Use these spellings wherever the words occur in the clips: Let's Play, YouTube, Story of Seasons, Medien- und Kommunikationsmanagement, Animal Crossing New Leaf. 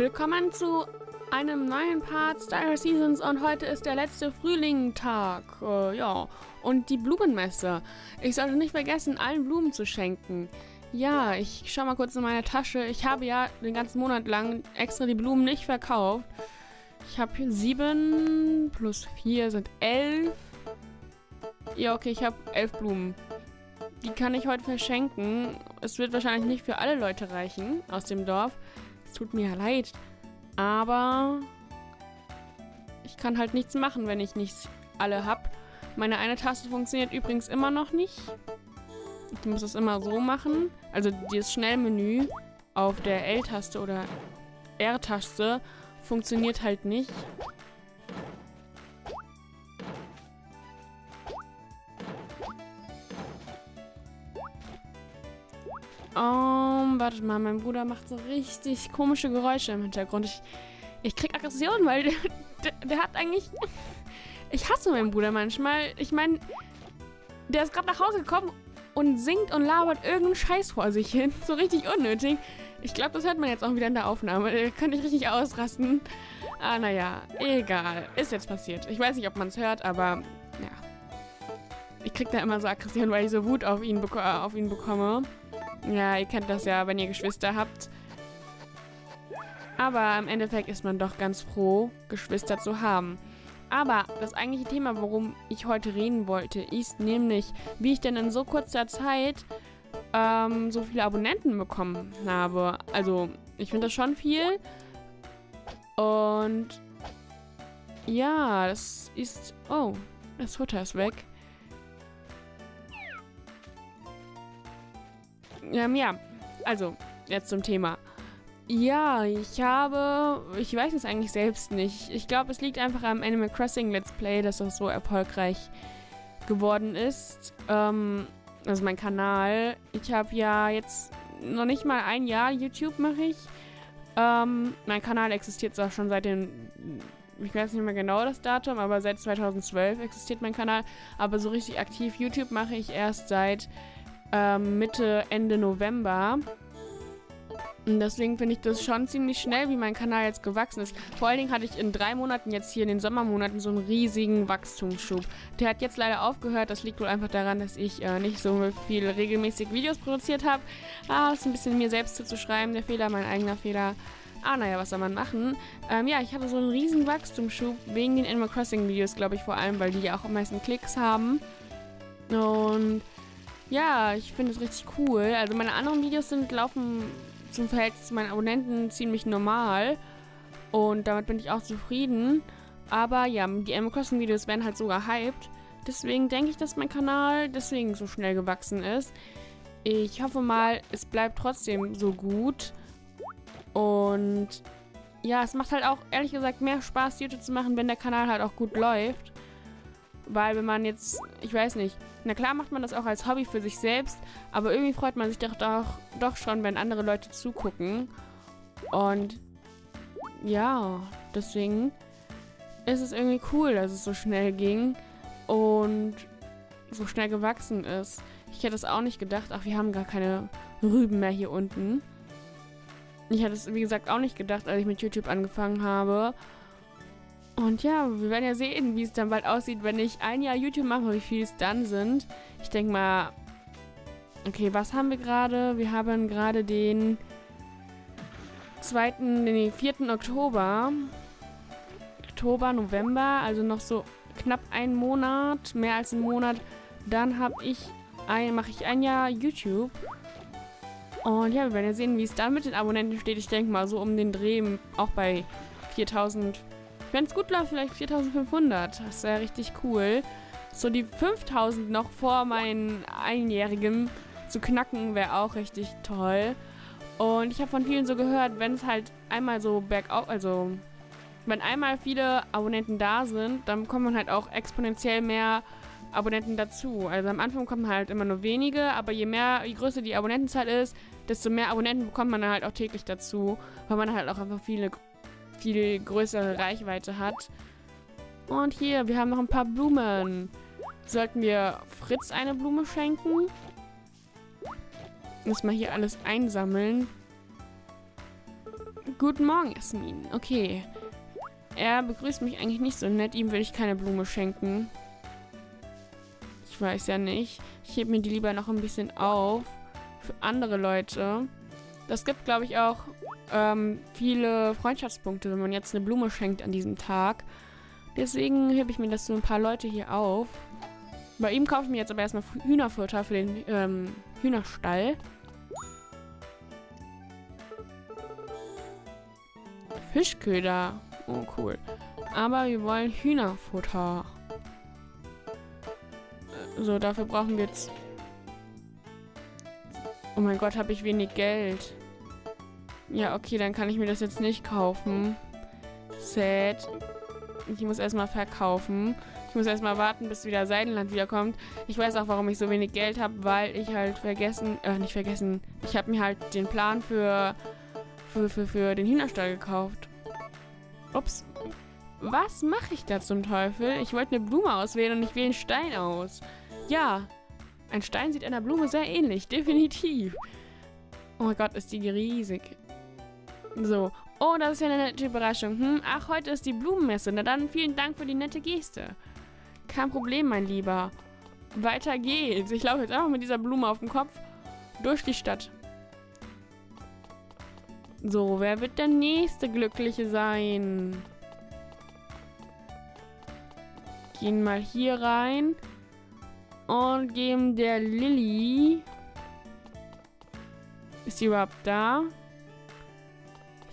Willkommen zu einem neuen Part Story of Seasons und heute ist der letzte Frühlingstag. Ja, und die Blumenmesse. Ich sollte nicht vergessen, allen Blumen zu schenken. Ja, ich schau mal kurz in meine Tasche. Ich habe ja den ganzen Monat lang extra die Blumen nicht verkauft. Ich habe hier 7 plus 4 sind 11. Ja, okay, ich habe 11 Blumen. Die kann ich heute verschenken. Es wird wahrscheinlich nicht für alle Leute reichen aus dem Dorf. Es tut mir leid. Aber ich kann halt nichts machen, wenn ich nicht alle habe. Meine eine Taste funktioniert übrigens immer noch nicht. Ich muss es immer so machen. Also dieses Schnellmenü auf der L-Taste oder R-Taste funktioniert halt nicht. Wartet mal, mein Bruder macht so richtig komische Geräusche im Hintergrund. Ich krieg Aggression, weil der hat eigentlich... Ich hasse meinen Bruder manchmal. Ich meine, der ist gerade nach Hause gekommen und singt und labert irgendeinen Scheiß vor sich hin. So richtig unnötig. Ich glaube, das hört man jetzt auch wieder in der Aufnahme. Da kann ich richtig ausrasten. Ah, naja, egal. Ist jetzt passiert. Ich weiß nicht, ob man es hört, aber ja. Ich krieg da immer so Aggression, weil ich so Wut auf ihn, bekomme. Ja, ihr kennt das ja, wenn ihr Geschwister habt. Aber im Endeffekt ist man doch ganz froh, Geschwister zu haben. Aber das eigentliche Thema, worum ich heute reden wollte, ist nämlich, wie ich denn in so kurzer Zeit so viele Abonnenten bekommen habe. Also, ich finde das schon viel. Und ja, das ist... Oh, das Futter ist weg. Ja, also, jetzt zum Thema. Ja, ich weiß es eigentlich selbst nicht. Ich glaube, es liegt einfach am Animal Crossing Let's Play, dass das so erfolgreich geworden ist. Also mein Kanal. Ich habe ja jetzt noch nicht mal ein Jahr YouTube mache ich. Mein Kanal existiert zwar schon seit den... Ich weiß nicht mehr genau das Datum, aber seit 2012 existiert mein Kanal. Aber so richtig aktiv YouTube mache ich erst seit... Mitte, Ende November. Und deswegen finde ich das schon ziemlich schnell, wie mein Kanal jetzt gewachsen ist. Vor allen Dingen hatte ich in 3 Monaten jetzt hier in den Sommermonaten so einen riesigen Wachstumsschub. Der hat jetzt leider aufgehört. Das liegt wohl einfach daran, dass ich nicht so viel regelmäßig Videos produziert habe. Ah, ist ein bisschen mir selbst zuzuschreiben. Der Fehler, mein eigener Fehler. Ah, naja, was soll man machen? Ja, ich hatte so einen riesigen Wachstumsschub wegen den Animal Crossing Videos, glaube ich, vor allem, weil die ja auch am meisten Klicks haben. Und... ja, ich finde es richtig cool. Also meine anderen Videos laufen zum Verhältnis zu meinen Abonnenten ziemlich normal. Und damit bin ich auch zufrieden. Aber ja, die Animal Crossing Videos werden halt sogar hyped. Deswegen denke ich, dass mein Kanal deswegen so schnell gewachsen ist. Ich hoffe mal, es bleibt trotzdem so gut. Und ja, es macht halt auch, ehrlich gesagt, mehr Spaß, YouTube zu machen, wenn der Kanal halt auch gut läuft. Weil wenn man jetzt, ich weiß nicht, na klar macht man das auch als Hobby für sich selbst, aber irgendwie freut man sich doch schon, wenn andere Leute zugucken. Und ja, deswegen ist es irgendwie cool, dass es so schnell ging und so schnell gewachsen ist. Ich hätte es auch nicht gedacht. Ach, wir haben gar keine Rüben mehr hier unten. Ich hätte es, wie gesagt, auch nicht gedacht, als ich mit YouTube angefangen habe. Und ja, wir werden ja sehen, wie es dann bald aussieht, wenn ich ein Jahr YouTube mache, wie viel es dann sind. Ich denke mal, okay, was haben wir gerade? Wir haben gerade den 4. Oktober. Oktober, November, also noch so knapp einen Monat, mehr als einen Monat. Dann mache ich ein Jahr YouTube. Und ja, wir werden ja sehen, wie es dann mit den Abonnenten steht. Ich denke mal, so um den Dreh, auch bei 4000. Wenn es gut läuft, vielleicht 4500. Das wäre richtig cool. So die 5000 noch vor meinen Einjährigen zu knacken, wäre auch richtig toll. Und ich habe von vielen so gehört, wenn es halt einmal so bergauf, also wenn einmal viele Abonnenten da sind, dann kommen halt auch exponentiell mehr Abonnenten dazu. Also am Anfang kommen halt immer nur wenige, aber je größer die Abonnentenzahl ist, desto mehr Abonnenten bekommt man dann halt auch täglich dazu, weil man halt auch einfach viel größere Reichweite hat. Und hier, wir haben noch ein paar Blumen. Sollten wir Fritz eine Blume schenken? Muss mal hier alles einsammeln. Guten Morgen, Jasmin. Okay. Er begrüßt mich eigentlich nicht so nett. Ihm will ich keine Blume schenken. Ich weiß ja nicht. Ich hebe mir die lieber noch ein bisschen auf. Für andere Leute. Das gibt, glaube ich, auch viele Freundschaftspunkte, wenn man jetzt eine Blume schenkt an diesem Tag. Deswegen hebe ich mir das so ein paar Leute hier auf. Bei ihm kaufe ich mir jetzt aber erstmal Hühnerfutter für den Hühnerstall. 5 Köder. Oh, cool. Aber wir wollen Hühnerfutter. So, dafür brauchen wir jetzt... Oh mein Gott, habe ich wenig Geld. Ja, okay, dann kann ich mir das jetzt nicht kaufen. Sad. Ich muss erstmal verkaufen. Ich muss erstmal warten, bis wieder Seidenland wiederkommt. Ich weiß auch, warum ich so wenig Geld habe, weil ich halt ich habe mir halt den Plan für den Hühnerstall gekauft. Ups. Was mache ich da zum Teufel? Ich wollte eine Blume auswählen und ich wähle einen Stein aus. Ja, ein Stein sieht einer Blume sehr ähnlich, definitiv. Oh mein Gott, ist die riesig. So. Oh, das ist ja eine nette Überraschung. Ach, heute ist die Blumenmesse. Na dann, vielen Dank für die nette Geste. Kein Problem, mein Lieber. Weiter geht's. Ich laufe jetzt einfach mit dieser Blume auf dem Kopf durch die Stadt. So, wer wird der nächste Glückliche sein? Gehen mal hier rein. Und geben der Lilly... Ist sie überhaupt da?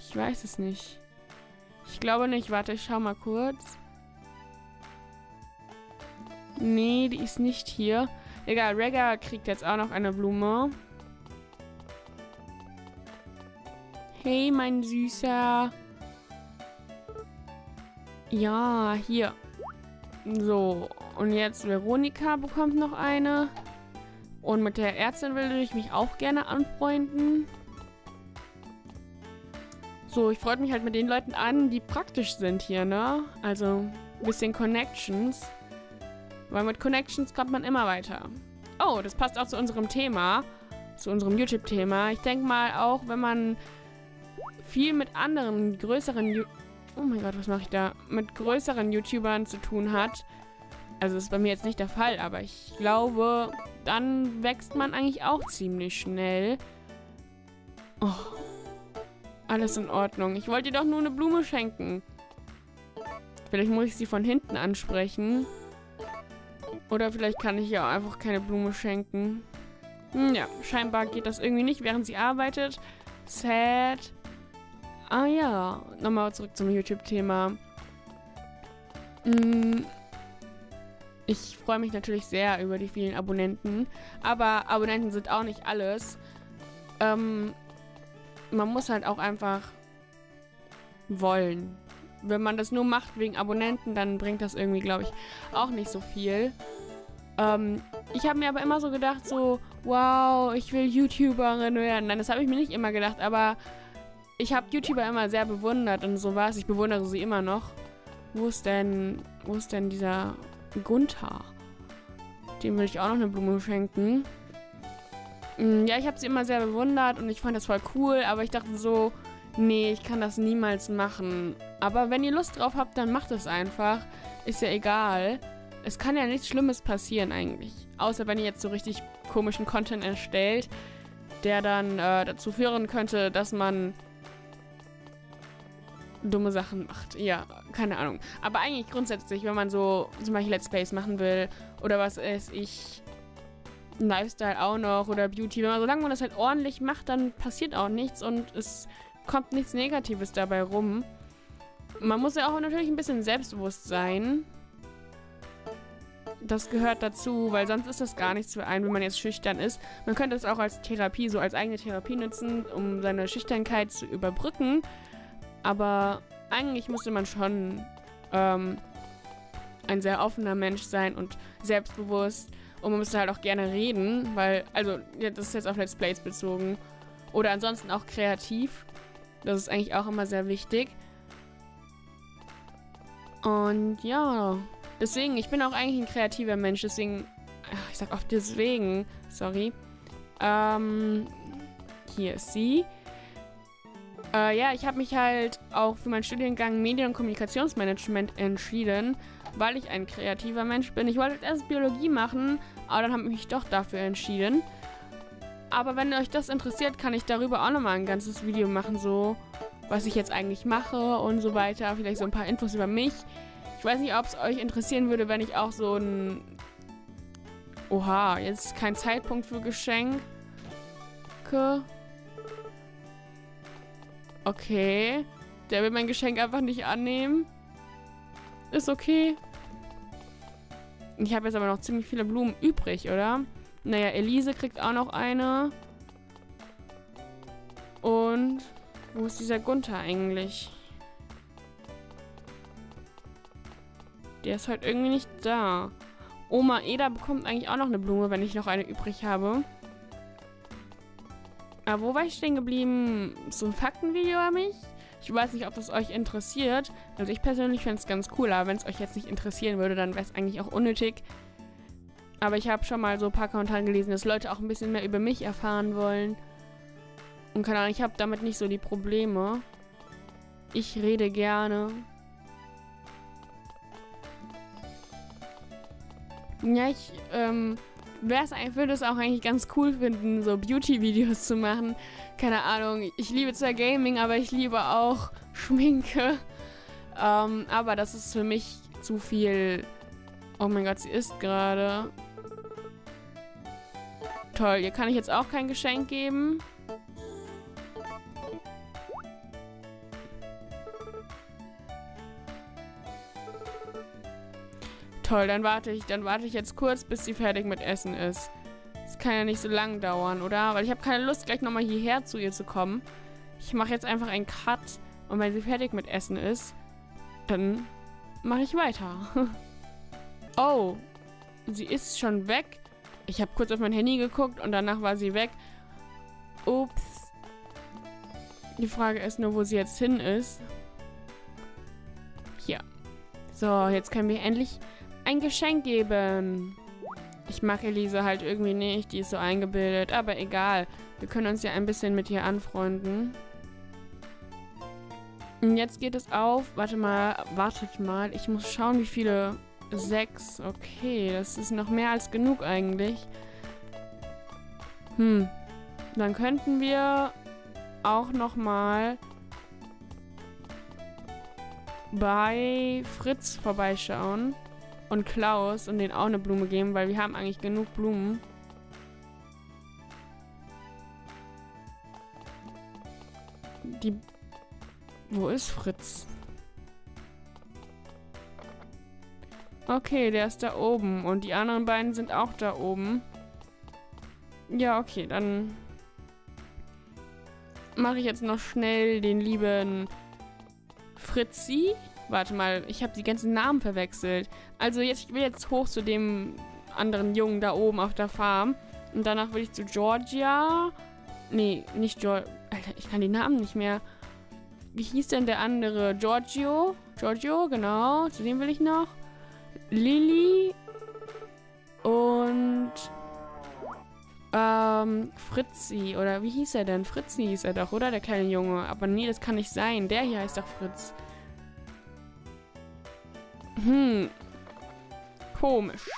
Ich weiß es nicht. Ich glaube nicht. Warte, ich schau mal kurz. Nee, die ist nicht hier. Egal, Regga kriegt jetzt auch noch eine Blume. Hey, mein Süßer. Ja, hier. So, und jetzt Veronika bekommt noch eine. Und mit der Ärztin würde ich mich auch gerne anfreunden. So, ich freue mich halt mit den Leuten an, die praktisch sind hier, ne? Also, ein bisschen Connections. Weil mit Connections kommt man immer weiter. Oh, das passt auch zu unserem Thema. Zu unserem YouTube-Thema. Ich denke mal auch, wenn man viel mit anderen, oh mein Gott, was mache ich da? Mit größeren YouTubern zu tun hat. Also, das ist bei mir jetzt nicht der Fall, aber ich glaube... Dann wächst man eigentlich auch ziemlich schnell. Oh. Alles in Ordnung. Ich wollte dir doch nur eine Blume schenken. Vielleicht muss ich sie von hinten ansprechen. Oder vielleicht kann ich ihr auch einfach keine Blume schenken. Ja, scheinbar geht das irgendwie nicht, während sie arbeitet. Sad. Ah ja. Nochmal zurück zum YouTube-Thema. Ich freue mich natürlich sehr über die vielen Abonnenten. Aber Abonnenten sind auch nicht alles. Man muss halt auch einfach wollen. Wenn man das nur macht wegen Abonnenten, dann bringt das irgendwie, glaube ich, auch nicht so viel. Ich habe mir aber immer so gedacht, so, wow, ich will YouTuberin werden. Nein, das habe ich mir nicht immer gedacht, aber ich habe YouTuber immer sehr bewundert und so was. Ich bewundere sie immer noch. Wo ist denn dieser... Gunther. Dem will ich auch noch eine Blume schenken. Ja, ich habe sie immer sehr bewundert und ich fand das voll cool, aber ich dachte so, nee, ich kann das niemals machen. Aber wenn ihr Lust drauf habt, dann macht es einfach. Ist ja egal. Es kann ja nichts Schlimmes passieren eigentlich. Außer wenn ihr jetzt so richtig komischen Content erstellt, der dann dazu führen könnte, dass man dumme Sachen macht. Ja, keine Ahnung. Aber eigentlich grundsätzlich, wenn man so zum Beispiel Let's Plays machen will oder was weiß ich, Lifestyle auch noch oder Beauty, wenn man, solange man das halt ordentlich macht, dann passiert auch nichts und es kommt nichts Negatives dabei rum. Man muss ja auch natürlich ein bisschen selbstbewusst sein. Das gehört dazu, weil sonst ist das gar nichts für einen, wenn man jetzt schüchtern ist. Man könnte es auch als Therapie, so als eigene Therapie nutzen, um seine Schüchternheit zu überbrücken. Aber eigentlich müsste man schon ein sehr offener Mensch sein und selbstbewusst. Und man müsste halt auch gerne reden, weil, also, ja, das ist jetzt auf Let's Plays bezogen. Oder ansonsten auch kreativ. Das ist eigentlich auch immer sehr wichtig. Und ja, deswegen, ich bin auch eigentlich ein kreativer Mensch, deswegen, ich sag oft deswegen, sorry. Hier ist sie. Ja, ich habe mich halt auch für meinen Studiengang Medien- und Kommunikationsmanagement entschieden, weil ich ein kreativer Mensch bin. Ich wollte erst Biologie machen, aber dann habe ich mich doch dafür entschieden. Aber wenn euch das interessiert, kann ich darüber auch nochmal ein ganzes Video machen, so was ich jetzt eigentlich mache und so weiter. Vielleicht so ein paar Infos über mich. Ich weiß nicht, ob es euch interessieren würde, wenn ich auch so ein... Oha, jetzt ist kein Zeitpunkt für Geschenke. Okay. Der will mein Geschenk einfach nicht annehmen. Ist okay. Ich habe jetzt aber noch ziemlich viele Blumen übrig, oder? Naja, Elise kriegt auch noch eine. Und... Wo ist dieser Gunther eigentlich? Der ist heute irgendwie nicht da. Oma Eda bekommt eigentlich auch noch eine Blume, wenn ich noch eine übrig habe. Aber wo war ich stehen geblieben? So ein Faktenvideo über mich? Ich weiß nicht, ob das euch interessiert. Also ich persönlich fände es ganz cool, aber wenn es euch jetzt nicht interessieren würde, dann wäre es eigentlich auch unnötig. Aber ich habe schon mal so ein paar Kommentare gelesen, dass Leute auch ein bisschen mehr über mich erfahren wollen. Und keine Ahnung, ich habe damit nicht so die Probleme. Ich rede gerne. Ja, ich würde es auch eigentlich ganz cool finden, so Beauty-Videos zu machen. Keine Ahnung, ich liebe zwar Gaming, aber ich liebe auch Schminke. Aber das ist für mich zu viel... Oh mein Gott, sie isst gerade. Toll, ihr kann ich jetzt auch kein Geschenk geben. Toll, dann warte ich jetzt kurz, bis sie fertig mit Essen ist. Das kann ja nicht so lang dauern, oder? Weil ich habe keine Lust, gleich nochmal hierher zu ihr zu kommen. Ich mache jetzt einfach einen Cut und wenn sie fertig mit Essen ist, dann mache ich weiter. Oh, sie ist schon weg. Ich habe kurz auf mein Handy geguckt und danach war sie weg. Ups. Die Frage ist nur, wo sie jetzt hin ist. Hier. So, jetzt können wir endlich... ein Geschenk geben. Ich mag Elise halt irgendwie nicht, die ist so eingebildet, aber egal. Wir können uns ja ein bisschen mit ihr anfreunden. Und jetzt geht es auf, warte mal, ich muss schauen, wie viele, 6, okay, das ist noch mehr als genug eigentlich. Dann könnten wir auch nochmal bei Fritz vorbeischauen. Und Klaus und denen auch eine Blume geben, weil wir haben eigentlich genug Blumen. Wo ist Fritz? Okay, der ist da oben. Und die anderen beiden sind auch da oben. Ja, okay, dann... mache ich jetzt noch schnell den lieben Fritzi. Warte mal, ich habe die ganzen Namen verwechselt. Also jetzt, ich will jetzt hoch zu dem anderen Jungen da oben auf der Farm. Und danach will ich zu Georgia. Nee, nicht Georgia. Alter, ich kann die Namen nicht mehr. Wie hieß denn der andere? Giorgio? Giorgio, genau. Zu dem will ich noch. Lilly. Und... Fritzi. Oder wie hieß er denn? Fritzi hieß er doch, oder? Der kleine Junge. Aber nee, das kann nicht sein. Der hier heißt doch Fritz. Komisch.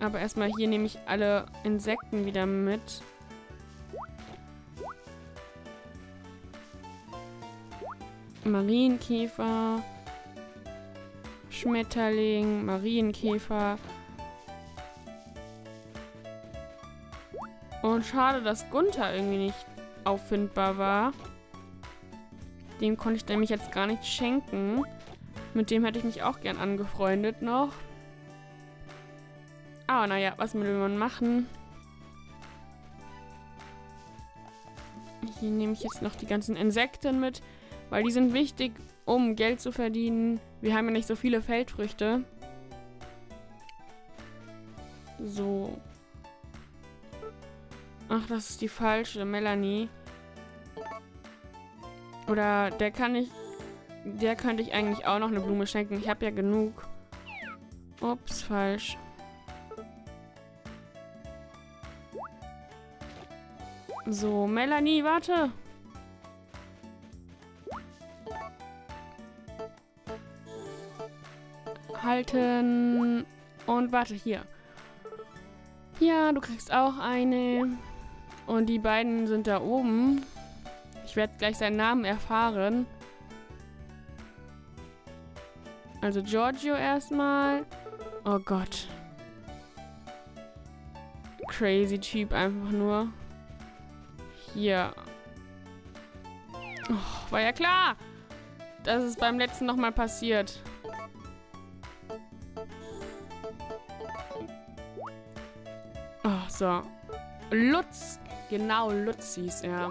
Aber erstmal hier nehme ich alle Insekten wieder mit. Marienkäfer. Schmetterling. Marienkäfer. Und schade, dass Gunther irgendwie nicht auffindbar war. Dem konnte ich nämlich jetzt gar nichts schenken. Mit dem hätte ich mich auch gern angefreundet noch. Aber naja, was will man machen? Hier nehme ich jetzt noch die ganzen Insekten mit, weil die sind wichtig, um Geld zu verdienen. Wir haben ja nicht so viele Feldfrüchte. So. Ach, das ist die falsche, Melanie. Oder der könnte ich eigentlich auch noch eine Blume schenken. Ich habe ja genug. Ups, falsch. So, Melanie, warte. halten. Und warte, hier. Ja, du kriegst auch eine. Und die beiden sind da oben. Ich werde gleich seinen Namen erfahren. Also Giorgio erstmal. Oh Gott. Crazy Typ einfach nur. Hier. Oh, war ja klar. Das ist beim letzten nochmal passiert. Oh, so. Lutz. Genau, Lutz hieß er.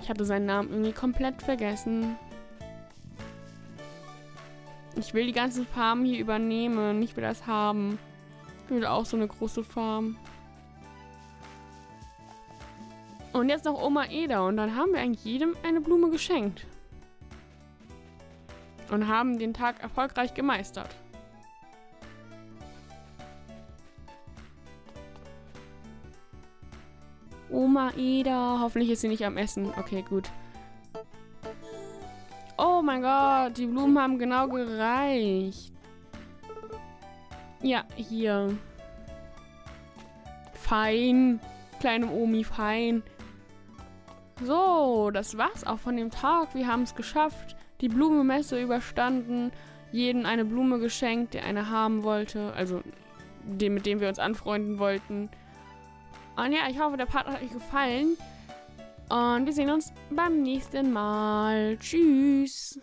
Ich hatte seinen Namen irgendwie komplett vergessen. Ich will die ganzen Farmen hier übernehmen. Ich will das haben. Ich will auch so eine große Farm. Und jetzt noch Oma Eda. Und dann haben wir eigentlich jedem eine Blume geschenkt. Und haben den Tag erfolgreich gemeistert. Oma Eda. Hoffentlich ist sie nicht am Essen. Okay, gut. Oh mein Gott, die Blumen haben genau gereicht. Ja, hier. Fein. Kleine Omi, fein. So, das war's auch von dem Tag. Wir haben es geschafft. Die Blumenmesse überstanden. Jeden eine Blume geschenkt, der eine haben wollte. Also, dem, mit dem wir uns anfreunden wollten. Und ja, ich hoffe, der Part hat euch gefallen. Und wir sehen uns beim nächsten Mal. Tschüss.